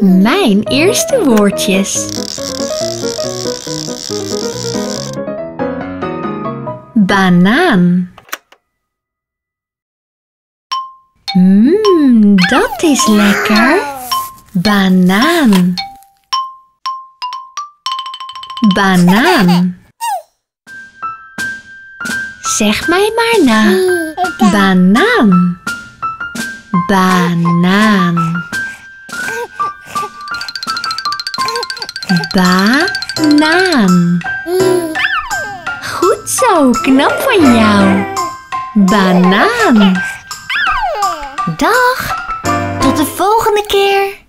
mijn eerste woordjes. Banaan. Dat is lekker. Banaan. Banaan. Zeg mij maar na. Banaan. Banaan. Banaan. Goed zo, knap van jou. Banaan. Dag. Tot de volgende keer.